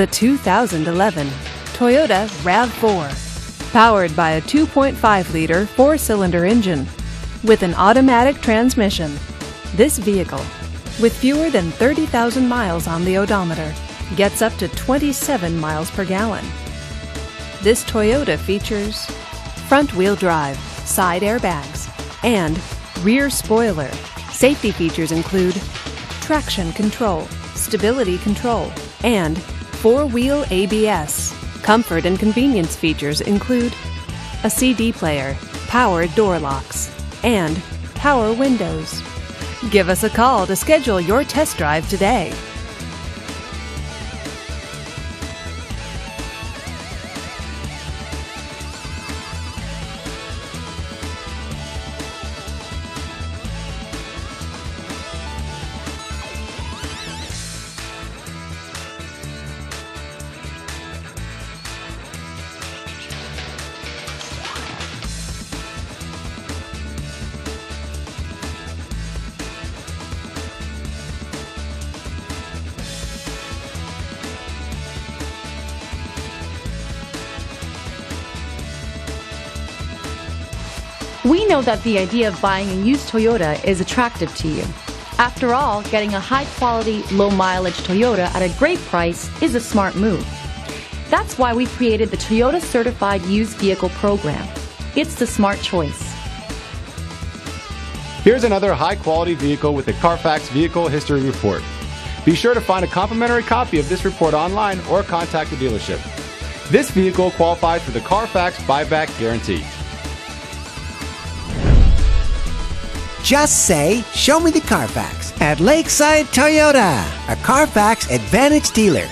The 2011 Toyota RAV4. Powered by a 2.5-liter four-cylinder engine with an automatic transmission, this vehicle, with fewer than 30,000 miles on the odometer, gets up to 27 miles per gallon. This Toyota features front-wheel drive, side airbags, and rear spoiler. Safety features include traction control, stability control, and four-wheel ABS. Comfort and convenience features include a CD player, power door locks, and power windows. Give us a call to schedule your test drive today. We know that the idea of buying a used Toyota is attractive to you. After all, getting a high-quality, low-mileage Toyota at a great price is a smart move. That's why we created the Toyota Certified Used Vehicle Program. It's the smart choice. Here's another high-quality vehicle with a Carfax Vehicle History Report. Be sure to find a complimentary copy of this report online or contact the dealership. This vehicle qualifies for the Carfax Buyback Guarantee. Just say, "Show me the Carfax" at Lakeside Toyota, a Carfax Advantage dealer.